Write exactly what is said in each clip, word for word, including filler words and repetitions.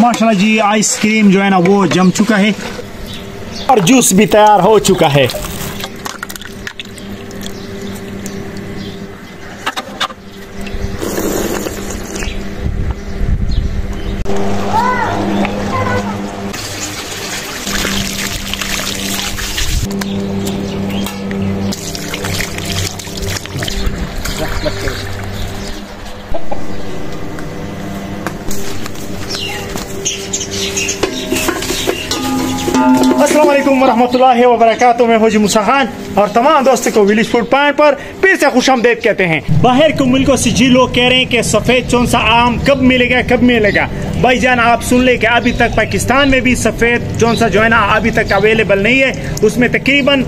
माशाल्लाह जी आइसक्रीम जो है ना वो जम चुका है और जूस भी तैयार हो चुका है। अस्सलामुअलैकुम वरहमतुल्लाहि वबरकातुहू। मैं हूं जी मुसा खान और तमाम दोस्तों को विलीज फूड पॉइंट पर फिर से खुशामदीद कहते हैं। बाहर के मुल्कों से जी लोग कह रहे हैं कि सफ़ेद चौन सा आम कब मिलेगा कब मिलेगा। भाईजान आप सुन ले कि अभी तक पाकिस्तान में भी सफ़ेद चौन सा जो है ना अभी तक अवेलेबल नहीं है। उसमें तकरीबन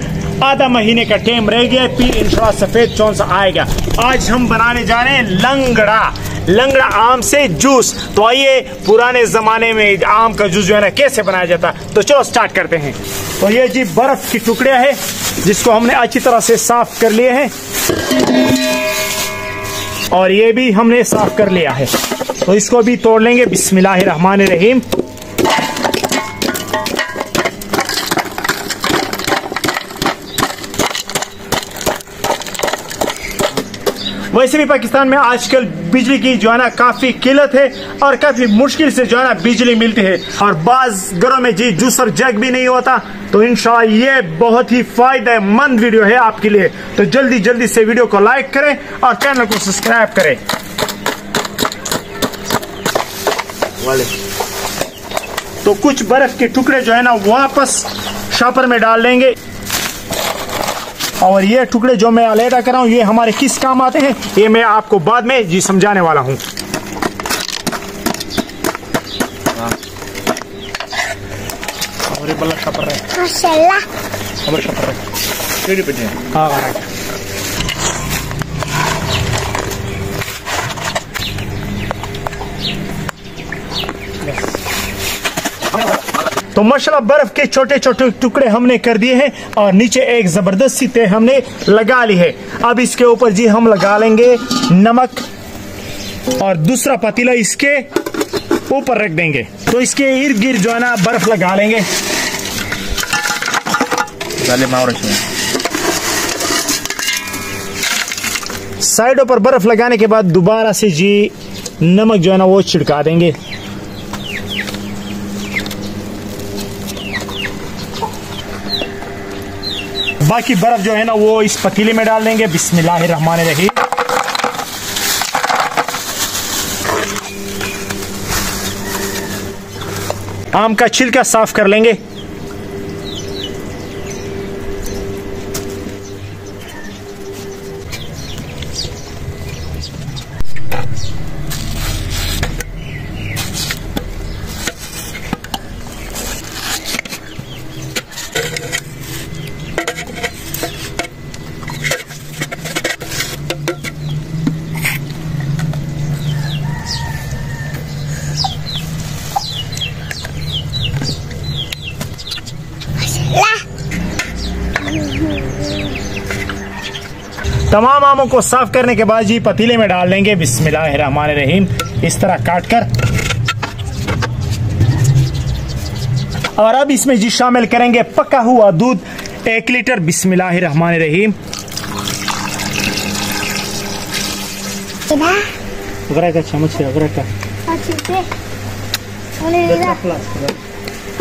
आधा महीने का टाइम रह गया, फिर इंशाल्लाह सफ़ेद चौन सा आएगा। आज हम बनाने जा रहे हैं लंगड़ा, लंगड़ा आम से जूस। तो आइए पुराने ज़माने में आम का जूस जो है ना कैसे बनाया जाता, तो चलो स्टार्ट करते हैं। तो ये जी बर्फ़ की टुकड़े है जिसको हमने अच्छी तरह से साफ कर लिए हैं और ये भी हमने साफ कर लिया है, तो इसको भी तोड़ लेंगे। बिस्मिल्लाहिर्रहमानिर्रहीम। वैसे भी पाकिस्तान में आजकल बिजली की जो है ना काफ़ी किल्लत है और काफ़ी मुश्किल से जो है ना बिजली मिलती है और बाज़ घरों में जी जूसर जग भी नहीं होता। तो इंशाल्लाह ये बहुत ही फ़ायदेमंद वीडियो है आपके लिए। तो जल्दी जल्दी से वीडियो को लाइक करें और चैनल को सब्सक्राइब करें। तो कुछ बर्फ़ के टुकड़े जो है ना वापस शॉपर में डाल लेंगे और ये टुकड़े जो मैं अलहदा कर रहा हूँ ये हमारे किस काम आते हैं ये मैं आपको बाद में जी समझाने वाला हूँ। तो माशाल्लाह बर्फ के छोटे छोटे टुकड़े हमने कर दिए हैं और नीचे एक जबरदस्त सी तह हमने लगा ली है। अब इसके ऊपर जी हम लगा लेंगे नमक और दूसरा पतीला इसके ऊपर रख देंगे। तो इसके इर्द गिर्द जो है ना बर्फ लगा लेंगे। साइडों पर बर्फ लगाने के बाद दोबारा से जी नमक जो है ना वो छिड़का देंगे। बाकी बर्फ जो है ना वो इस पतीले में डाल देंगे। बिस्मिल्लाहिर्रहमानिर्रहीम। आम का छिलका साफ कर लेंगे। तमाम आमों को साफ करने के बाद जी पतीले में डाल लेंगे। बिस्मिल्लाहिर्रहमानिर्रहीम। इस तरह काट कर और अब इसमें जी शामिल करेंगे पका हुआ दूध एक लीटर। बिस्मिल्लाहिर्रहमानिर्रहीम।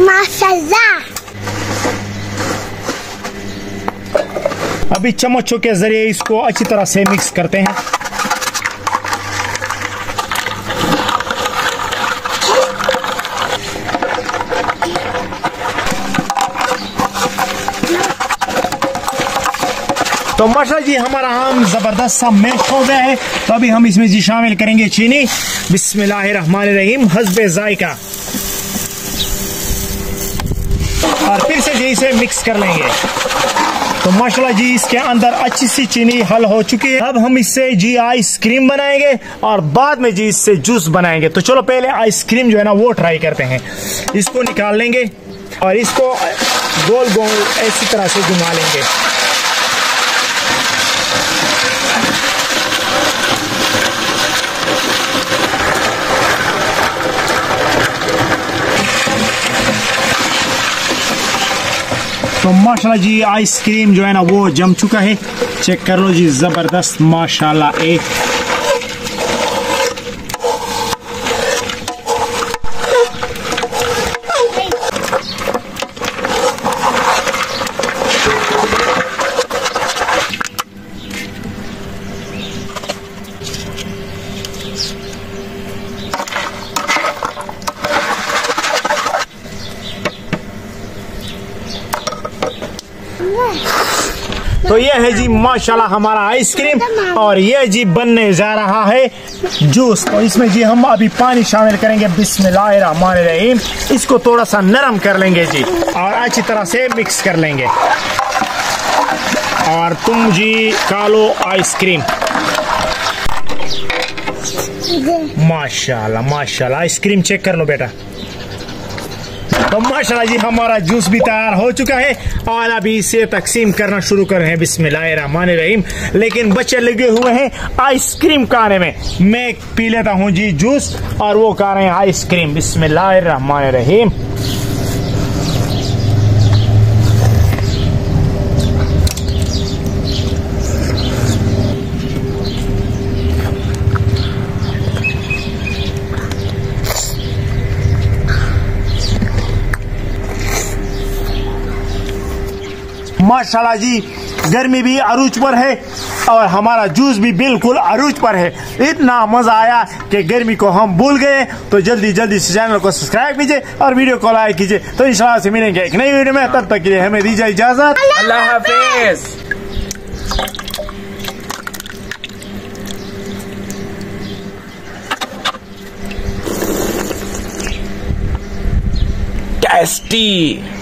माशाल्लाह। अभी चम्मचों के जरिए इसको अच्छी तरह से मिक्स करते हैं। तो माशाल्लाह जी हमारा आम जबरदस्त सा मैश हो गया है। तो अभी हम इसमें जी शामिल करेंगे चीनी। बिस्मिल्लाहिर्रहमानिर्रहीम। हस्बे जायका। और फिर से जी इसे मिक्स कर लेंगे। तो माशाल्लाह जी इसके अंदर अच्छी सी चीनी हल हो चुकी है। अब हम इससे जी आइसक्रीम बनाएंगे और बाद में जी इससे जूस बनाएंगे। तो चलो पहले आइसक्रीम जो है ना वो ट्राई करते हैं। इसको निकाल लेंगे और इसको गोल गोल ऐसी तरह से घुमा लेंगे। तो माशाल्लाह जी आइसक्रीम जो है ना वो जम चुका है, चेक कर लो जी, ज़बरदस्त माशाल्लाह। ए तो ये है जी माशाल्लाह हमारा आइसक्रीम, और ये जी बनने जा रहा है जूस। तो इसमें जी हम अभी पानी शामिल करेंगे, बिस्मिल्लाहिर्रहमानिर्रहीम। इसको थोड़ा सा नरम कर लेंगे जी और अच्छी तरह से मिक्स कर लेंगे। और तुम जी खा लो आइसक्रीम, माशाल्लाह माशाल्लाह। आइसक्रीम चेक कर लो बेटा। तो माशाल्लाह जी हमारा जूस भी तैयार हो चुका है और अभी इसे तकसीम करना शुरू कर रहे हैं, बिस्मिल्लाहिर्रहमानिर्रहीम। लेकिन बच्चे लगे हुए हैं आइसक्रीम खाने में, मैं पी लेता हूँ जी जूस और वो खा रहे हैं आइसक्रीम, बिस्मिल्लाहिर्रहमानिर्रहीम। माशाल्लाह जी गर्मी भी अरूज पर है और हमारा जूस भी बिल्कुल अरूज पर है। इतना मज़ा आया कि गर्मी को हम भूल गए। तो जल्दी जल्दी इस चैनल को सब्सक्राइब कीजिए और वीडियो को लाइक कीजिए। तो इंशाल्लाह से मिलेंगे एक नई वीडियो में, तब तक के लिए हमें दीजिए इजाज़त। अल्लाह हाफिज़। टेस्टी।